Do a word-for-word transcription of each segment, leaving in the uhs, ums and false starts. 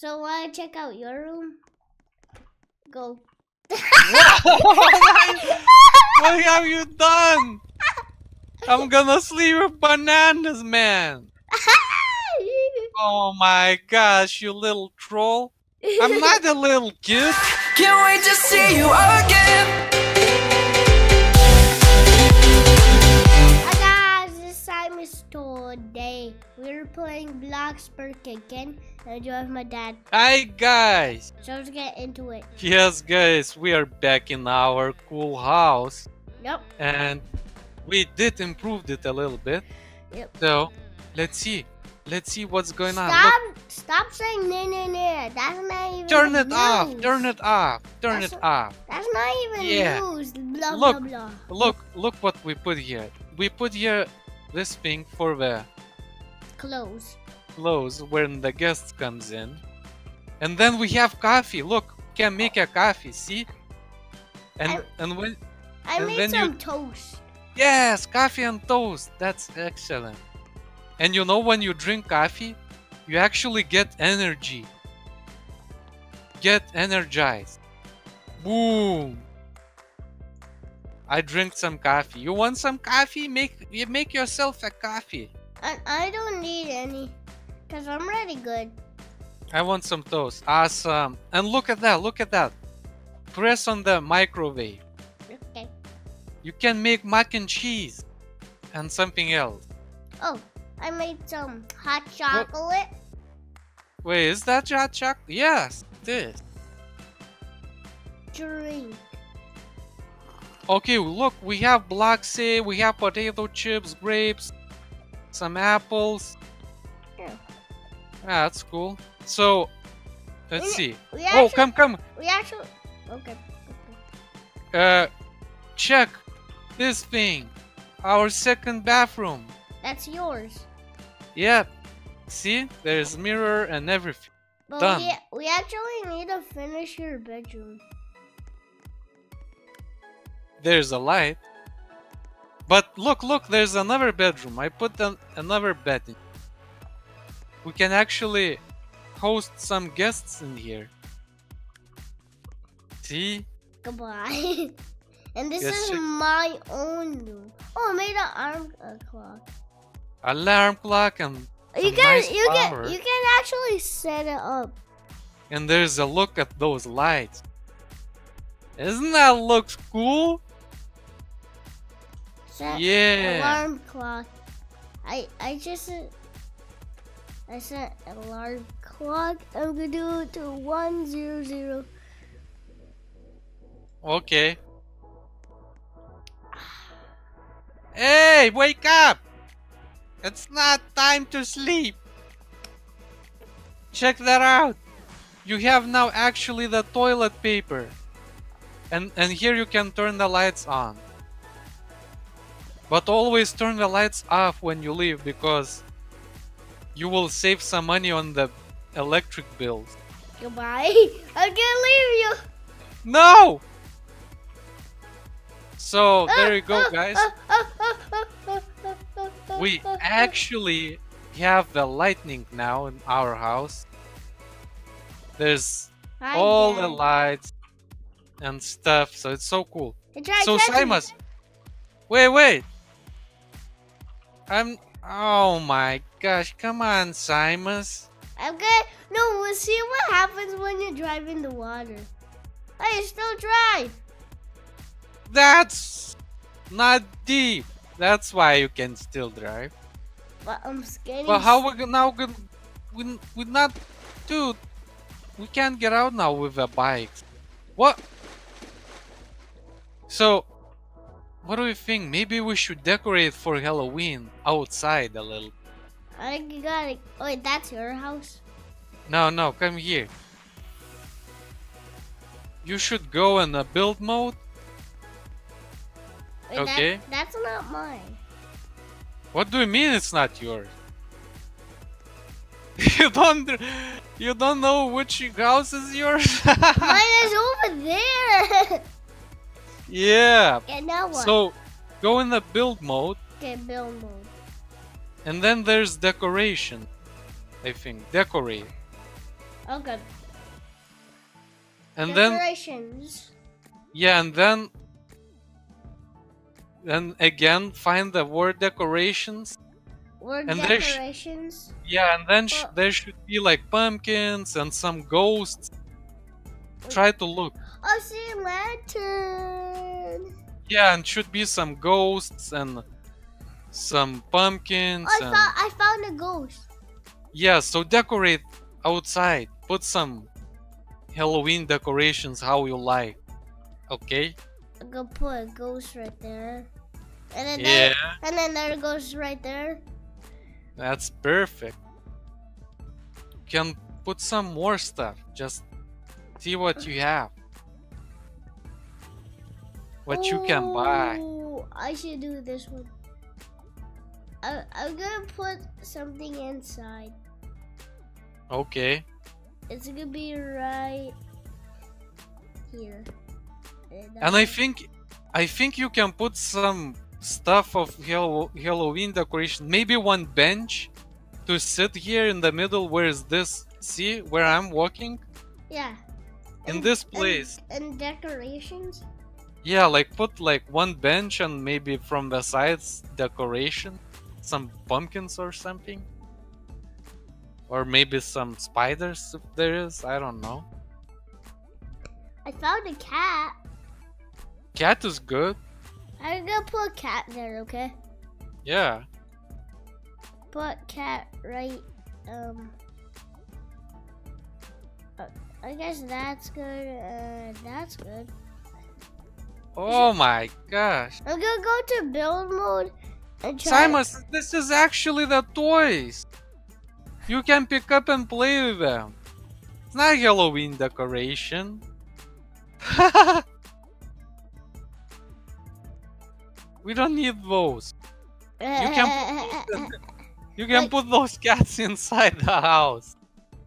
So I uh, check out your room. Go. What? What have you done? I'm gonna sleep with bananas, man. Oh my gosh, you little troll. I'm not a little kid. Can't wait to see you again. Today we're playing Bloxburg again, and I joined my dad. Hi guys! So let's get into it. Yes guys, we are back in our cool house. Yep. And we did improve it a little bit. Yep. So let's see. Let's see what's going stop, on. Look. Stop saying no no no. That's not even Turn it news. off. Turn it off. Turn that's, it off. That's not even yeah. news. Blah look, blah blah. Look, look what we put here. We put here this thing for the clothes clothes when the guest comes in, and then we have coffee. Look, can make a coffee, see? And I, and when I and made then some you... toast. Yes, coffee and toast, that's excellent. And you know, when you drink coffee you actually get energy, get energized. Boom, I drink some coffee. You want some coffee? Make make yourself a coffee. I, I don't need any, because I'm already good. I want some toast. Awesome. And look at that, look at that. Press on the microwave. Okay. You can make mac and cheese and something else. Oh, I made some hot chocolate. What? Wait, is that hot chocolate? Yes, this. Drink. Okay, look, we have bloxy, we have potato chips, grapes, some apples. Yeah. Ah, that's cool. So, let's we, see. We actually, oh, come, come. We actually... Okay. Uh, check this thing. Our second bathroom. That's yours. Yeah. See? There's mirror and everything. But Done. We, we actually need to finish your bedroom. There's a light, but look, look, there's another bedroom. I put an, another bed in. We can actually host some guests in here. See? Goodbye. And this yes, is my own room. Oh, I made an alarm uh, clock. Alarm clock and you can nice you power. can you can actually set it up. And there's a look at those lights. Isn't that looks cool? Set yeah. Alarm clock. I I just I set alarm clock. I'm gonna do it to one zero zero. Okay. Hey, wake up! It's not time to sleep. Check that out. You have now actually the toilet paper. And, and here you can turn the lights on. But always turn the lights off when you leave, because you will save some money on the electric bills. Goodbye. I can't leave you. No. So ah, there you go, ah, guys. Ah, ah, ah, ah, ah, ah, ah, ah, we actually have the lightning now in our house. There's I all know. the lights. And stuff, so it's so cool. So Simas, wait, wait. I'm. Oh my gosh! Come on, Simas. I'm good. No, we'll see what happens when you drive in the water. Hey, still drive. That's not deep. That's why you can still drive. But I'm scared. But how we now? We we not, dude. We can't get out now with the bikes. What? So, what do you think? Maybe we should decorate for Halloween outside a little. I gotta... Wait, that's your house? No, no, come here. You should go in the build mode. Wait, okay. That, that's not mine. What do you mean it's not yours? You don't... You don't know which house is yours? Mine is over there! Yeah. Okay, now what? So go in the build mode. Okay, build mode. And then there's decoration. I think decorate. Oh god. And then yeah, and then then again find the word decorations. Word and decorations. Yeah, and then sh oh. there should be like pumpkins and some ghosts. Try to look. Oh, see a lantern. Yeah, and should be some ghosts and some pumpkins. Oh, I and... found I found a ghost. Yeah, so decorate outside. Put some Halloween decorations how you like. Okay? I'm gonna put a ghost right there. And then yeah. there, and then there goes right there. That's perfect. You can put some more stuff. Just see what you have. What Ooh, you can buy. I should do this one. I, I'm gonna put something inside. Okay. It's gonna be right here. And, and I think, I think you can put some stuff of Halloween decoration. Maybe one bench to sit here in the middle. Where is this? See where I'm walking? Yeah. In and, this place. And, and decorations? Yeah, like put like one bench and maybe from the sides decoration. Some pumpkins or something. Or maybe some spiders if there is. I don't know. I found a cat. Cat is good. I'm gonna put a cat there, okay? Yeah. Put cat right, um... I guess that's good, uh, that's good. Oh my gosh. I'm gonna go to build mode and try- Simus, this is actually the toys! You can pick up and play with them. It's not Halloween decoration. Haha! We don't need those. You can, put, you can like, put those cats inside the house.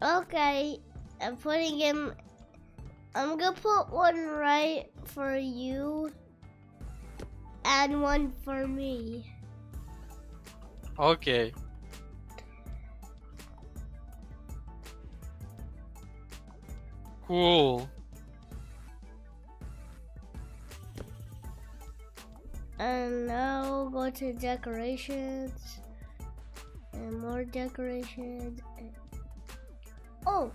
Okay, I'm putting him. I'm gonna put one right for you and one for me. Okay. Cool. And now go to decorations and more decorations. Oh,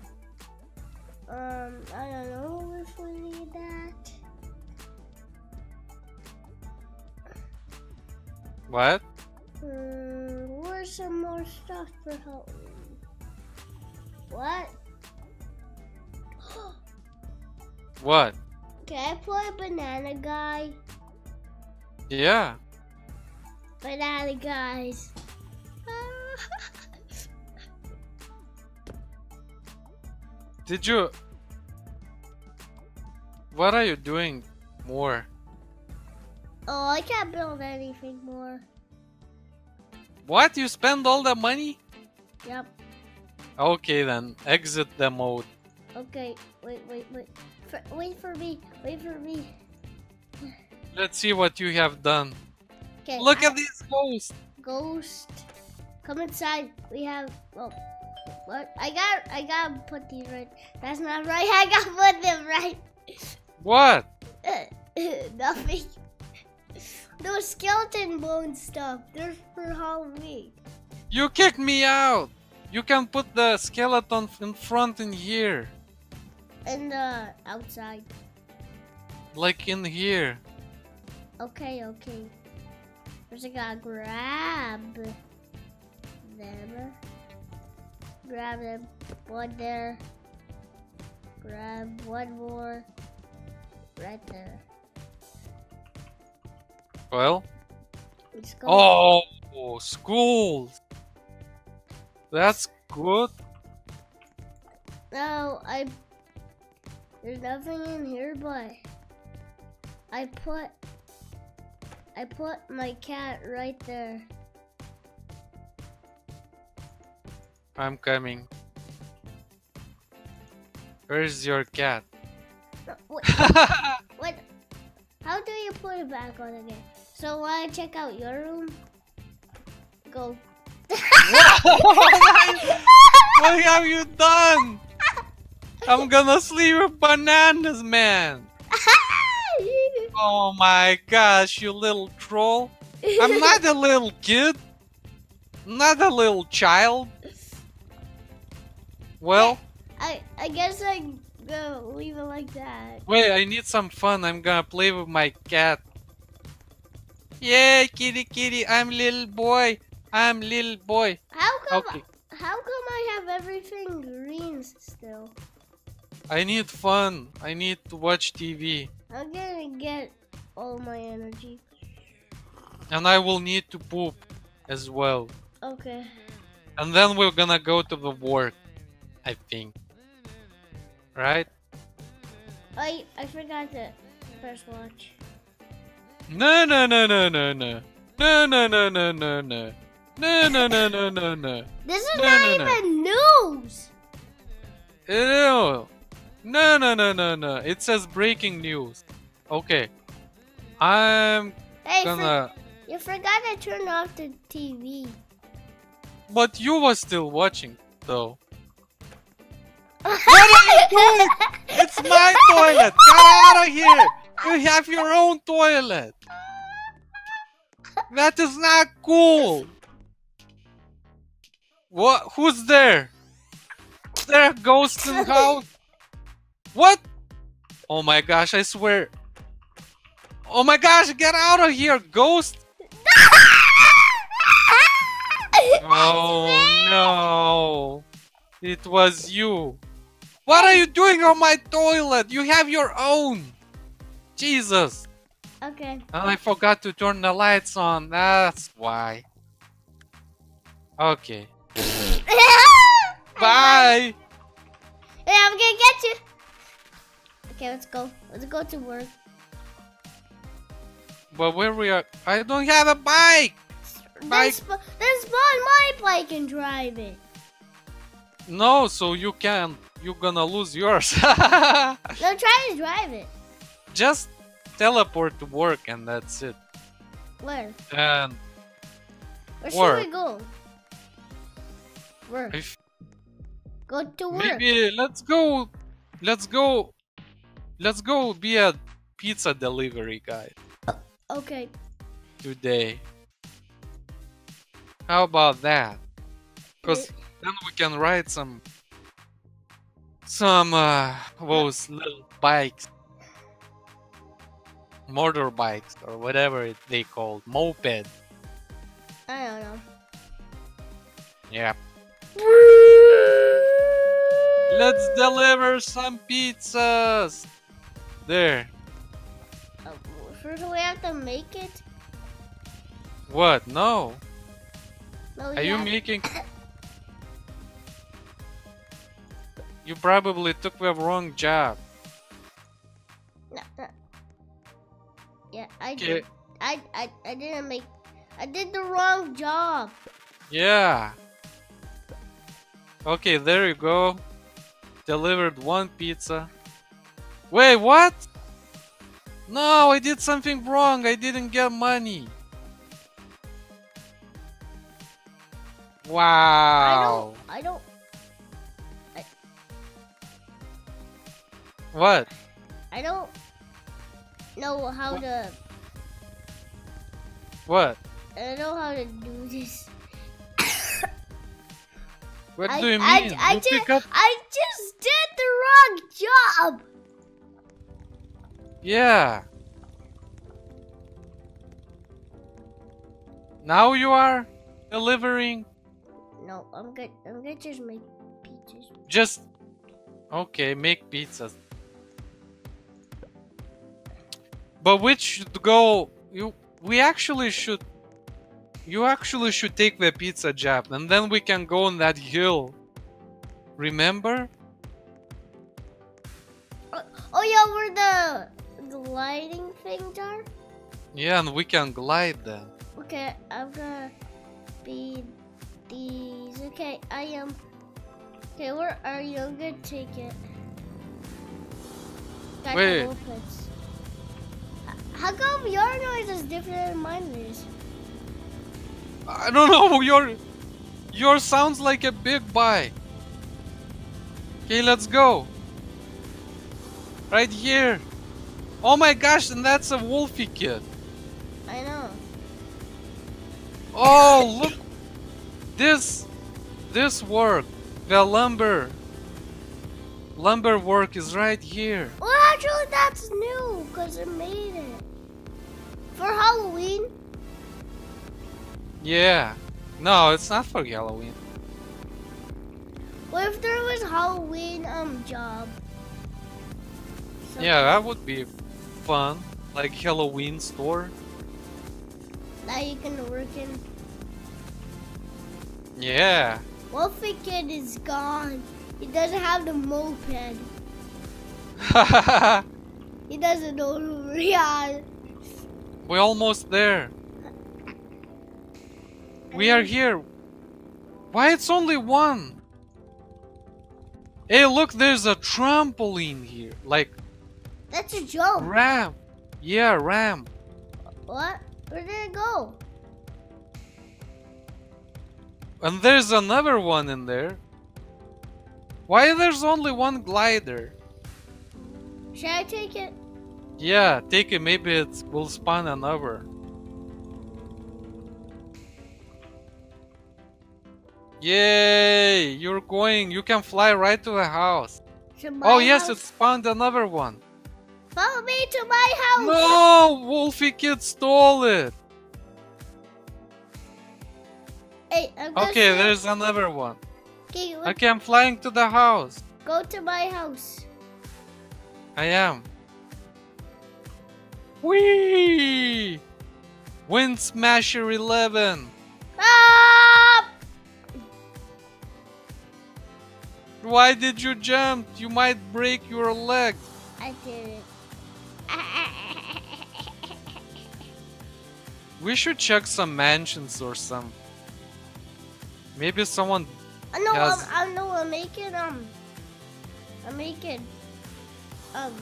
um, I don't know if we need that. What? Um, where's some more stuff for Halloween? What? What? Can I play banana guy? Yeah. Banana guys. Did you... What are you doing more? Oh, I can't build anything more. What? You spend all the money? Yep. Okay then, exit the mode. Okay, wait, wait, wait. For, wait for me, wait for me. Let's see what you have done. Okay, look at these ghosts. Ghost, come inside. We have. Oh, what? I got. I gotta put these right. That's not right. I gotta put them right. What? Nothing. Those skeleton bone stuff. They're for Halloween. You kicked me out. You can put the skeleton in front in here. In the outside. Like in here. Okay, okay. First I gotta grab them. Grab them. One there. Grab one more. Right there. Well? Oh, oh, schools! That's good. No, I... There's nothing in here, but... I put... I put my cat right there. I'm coming. Where's your cat? What? What? How do you put it back on again? So while I check out your room, go. What have you done? I'm gonna sleep with bananas, man. Oh my gosh, you little troll. I'm not a little kid. Not a little child. Well, I, I, I guess I go leave it like that. Wait, I need some fun. I'm gonna play with my cat. Yeah, kitty, kitty. I'm little boy. I'm little boy. How come? Okay. How come I have everything green still? I need fun. I need to watch T V. I'm gonna get all my energy. And I will need to poop as well. Okay. And then we're gonna go to the work, I think. Right? I I forgot the first watch. No no no no no no no no no no no no. No, no, no, no, no, no. This is no, not no, even no. news. Ew. No, no, no, no, no. It says breaking news. Okay. I'm hey, gonna... For... You forgot to turn off the T V. But you were still watching, though. What are you doing? It's my toilet. Get out of here. You have your own toilet. That is not cool. What? Who's there? Is there a ghost in the house? What? Oh my gosh, I swear. Oh my gosh, get out of here, ghost! Oh no. It was you. What are you doing on my toilet? You have your own. Jesus. Okay. And I forgot to turn the lights on. That's why. Okay. Bye. Yeah, I'm gonna get you. Okay, let's go. Let's go to work. But where we are, I don't have a bike. Bike. Then, then spawn my bike and drive it. No, so you can. You're gonna lose yours. No, try to drive it. Just teleport to work and that's it. Where? And where should work. we go? Work. Go to work. Maybe let's go, let's go, let's go be a pizza delivery guy. Okay. Today. How about that? Because then we can ride some, some uh, those little bikes, motorbikes or whatever it, they called, moped. I don't know. Yeah. Let's deliver some pizzas. There. Uh, first we have to make it. What? No. no Are you making? You probably took the wrong job. No, no. Yeah, I okay. did. I, I I didn't make. I did the wrong job. Yeah. Okay, there you go. Delivered one pizza. Wait, what? No, I did something wrong. I didn't get money. Wow. I don't... I don't... I... What? I don't know how what? to... What? I don't know how to do this. What I, do you mean? I, I, you just, up... I just did the wrong job! Yeah. Now you are delivering? No, I'm good. I'm gonna just make pizzas. Just... Okay, make pizzas. But we should go... You, we actually should... You actually should take the pizza job, and then we can go on that hill. Remember? Oh, oh yeah, where the gliding things are? Yeah, and we can glide then. Okay, I'm gonna be these. Okay, I am. Okay, where are you? I'm gonna take it. Got Wait. How come your noise is different than mine is? I don't know, your your sounds like a big bike. Okay, let's go. Right here. Oh my gosh, and that's a wolfy kid. I know. Oh, look. This, this work, the lumber, lumber work is right here. Well, actually that's new, because I made it. For Halloween? Yeah. No, it's not for Halloween. What if there was Halloween um job? Something. Yeah, that would be fun. Like Halloween store. That you can work in. Yeah. Wolfie Kid is gone. He doesn't have the moped. He doesn't know who we are. We're almost there. We are here. Why it's only one? Hey, look, there's a trampoline here. Like. That's a joke. Ram. Yeah, ram. What? Where did it go? And there's another one in there. Why there's only one glider? Should I take it? Yeah, take it. Maybe it will spawn another. Yay! You're going. You can fly right to the house. To my oh yes, house? It spawned another one. Follow me to my house. No, Wolfie Kid stole it. Hey, I'm okay, there's another one. Okay, okay, I'm flying to the house. Go to my house. I am. Whee! Wind Smasher eleven. Ah! Why did you jump? You might break your leg. I didn't. We should check some mansions or some. Maybe someone. I know. Has... I know. I'm making um. I'm making um.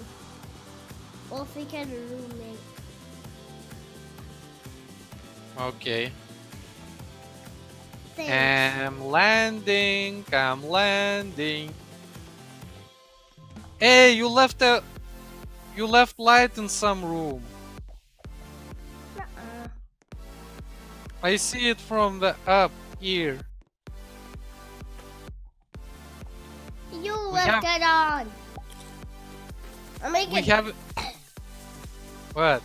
Wolfie Kid roommate. Okay. Thanks. I'm landing. I'm landing. Hey, you left a. You left light in some room. Nuh-uh. I see it from the up here. You left have... that on. I'm making. We have. What?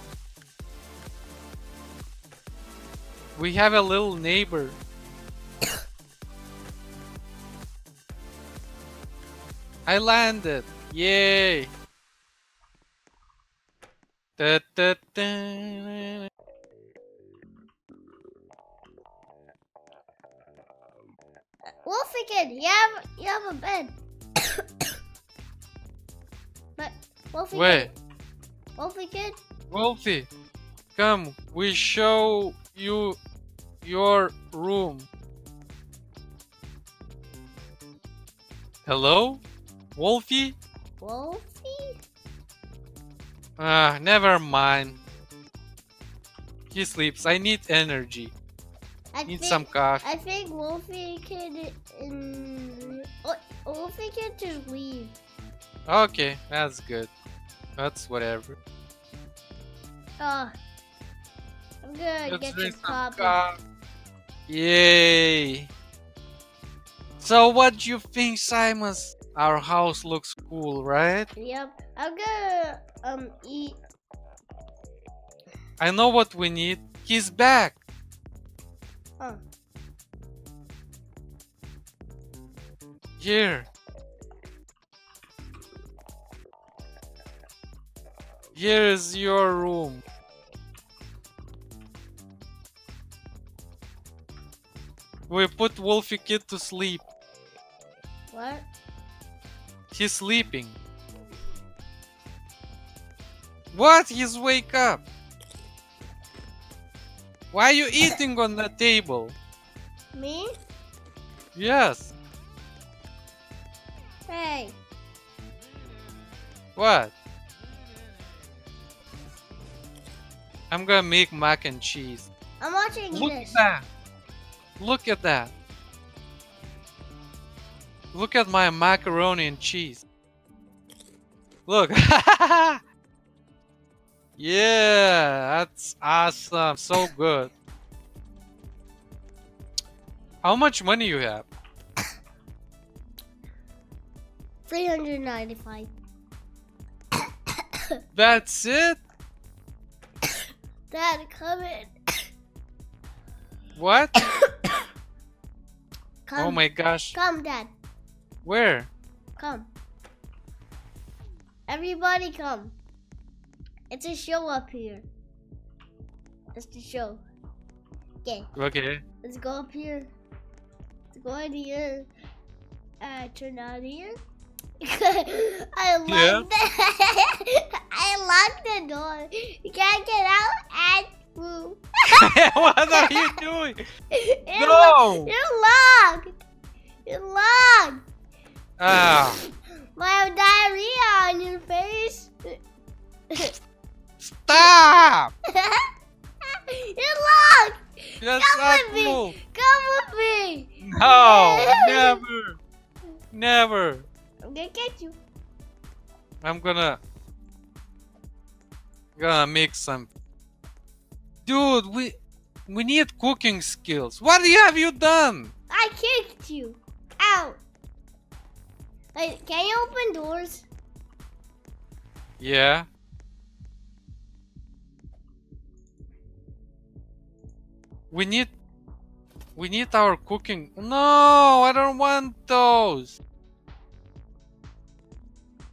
We have a little neighbor. I landed. Yay. Da, da, da. Wolfie Kid, you have you have a bed. But Wolfie Wait. Kid. Wolfie Kid? Wolfie, come, we show you your room. Hello? Wolfie? Wolfie? Ah, uh, never mind. He sleeps. I need energy. I need think, some coffee. I think Wolfie Kid in... oh, Wolfie Kid to leave. Okay, that's good. That's whatever. Oh, I'm gonna Let's get you coffee. Yay! So what do you think, Simon? Our house looks cool, right? Yep. I'm gonna um eat. I know what we need. He's back. Huh. Here. Here is your room. We put Wolfie Kid to sleep. What? He's sleeping. What? He's wake up. Why are you eating on the table? Me? Yes. Hey. What? I'm gonna make mac and cheese. I'm watching Look this. Look at that. Look at that. Look at my macaroni and cheese. Look. Yeah, that's awesome. So good. How much money you have? three hundred ninety-five. That's it? Dad, come in. What? Come, oh my gosh. Come, Dad. Where? Come. Everybody come. It's a show up here. It's the show. Okay. Okay. Let's go up here. Let's go in here. Uh, turn on here. I locked yeah. the I locked the door. You can't get out and move. What are you doing? It no! You're locked. You're locked. Ah. I have diarrhea on your face. Stop! You're locked. That's come with cool. me. Come with me. No, never, never. I'm gonna get you. I'm gonna, gonna make some. Dude, we we need cooking skills. What have you done? I kicked you out. Like, can you open doors? Yeah. We need, we need our cooking. No, I don't want those.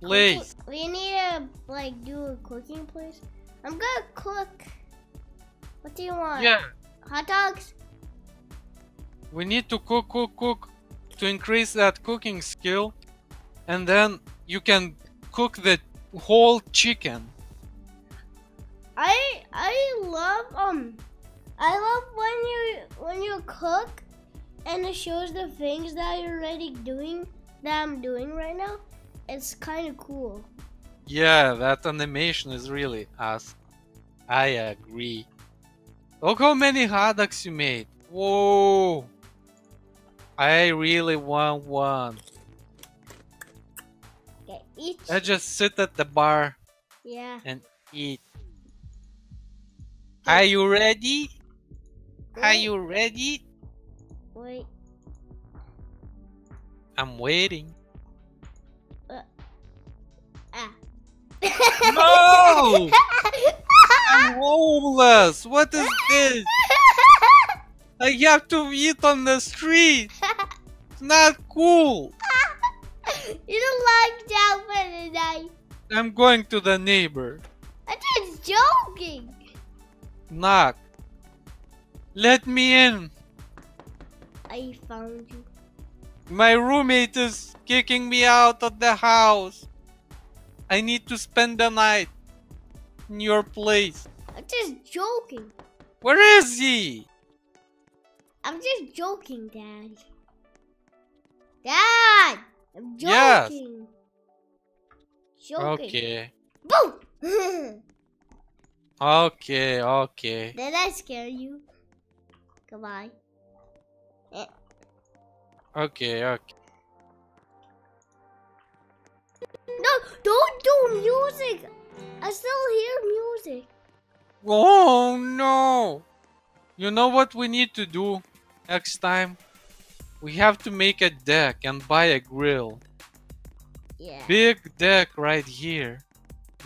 Please. We need to like do a cooking place. I'm gonna cook. What do you want? Yeah. Hot dogs. We need to cook, cook, cook to increase that cooking skill, and then you can cook the whole chicken. I I love um. I love when you when you cook, and it shows the things that you're already doing that I'm doing right now. It's kind of cool. Yeah, that animation is really awesome. I agree. Look how many hot dogs you made. Whoa! I really want one. Okay, eat. I just sit at the bar. Yeah. And eat. Are you ready? Wait. Are you ready? Wait. I'm waiting. Uh, ah. No! I'm homeless. What is this? I have to eat on the street. It's not cool. You don't like that for the night. I'm going to the neighbor. I'm just joking. Knock. Let me in. I found you. My roommate is kicking me out of the house. I need to spend the night in your place. I'm just joking. Where is he? I'm just joking, Daddy. Dad! I'm joking. Yes. Joking. Okay. Boom! Okay, okay. Did I scare you? Goodbye. Eh. Okay, okay. No, don't do music! I still hear music. Oh no! You know what we need to do next time? We have to make a deck and buy a grill. Yeah. Big deck right here.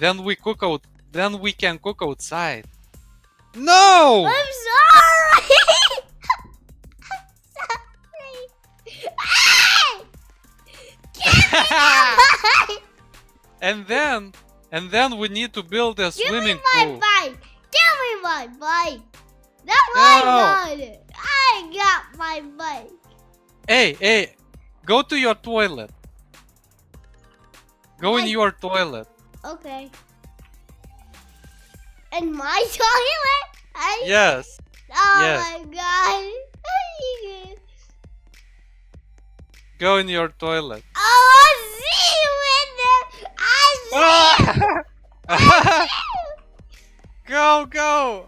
Then we cook out. Then we can cook outside. No! I'm sorry! I'm sorry! and then, and then we need to build a Give swimming pool. Give me my bike! Give me my bike! That's my bike! I got my bike! Hey, hey! Go to your toilet. Go my... in your toilet. Okay. In my toilet? I... Yes. Oh yes. My god. Go in your toilet. Oh, I see you in there. I see you. I see you. Go, go.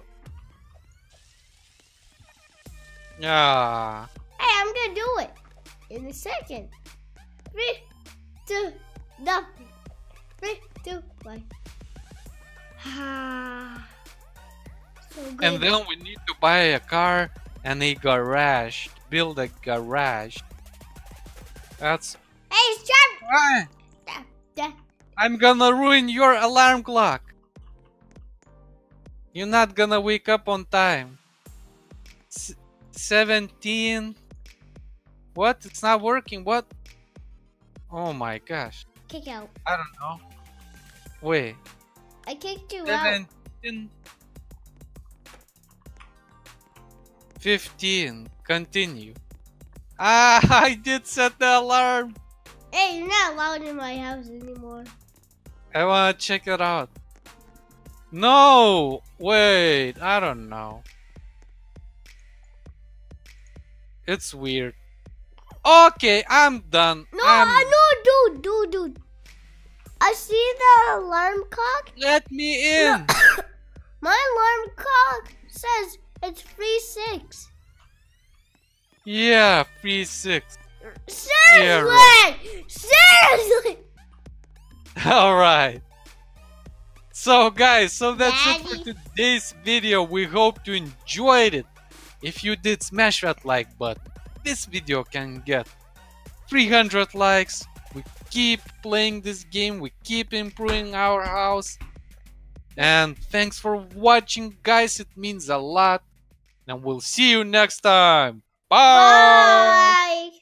Yeah. Hey, I'm gonna do it in a second. Three, two, nothing. Three. do play. Ah, so good. And then we need to buy a car and a garage. Build a garage. That's. Hey, stop! Ah. Stop, stop. I'm gonna ruin your alarm clock. You're not gonna wake up on time. S Seventeen. What? It's not working. What? Oh my gosh. Kick out. I don't know. Wait. I kicked you out. Fifteen. Continue. Ah, I did set the alarm. Hey, you're not allowed in my house anymore. I wanna check it out. No! Wait, I don't know. It's weird. Okay, I'm done. No, I'm... no, dude, dude, dude. I see the alarm clock. Let me in. No. My alarm clock says it's three six. Yeah, three six. Seriously! Yeah, right. Seriously! Alright. So guys, so that's Daddy. It for today's video. We hope you enjoyed it. If you did, smash that like button. This video can get three hundred likes. We keep playing this game. We keep improving our house. And thanks for watching, guys. It means a lot. And we'll see you next time. Bye! Bye.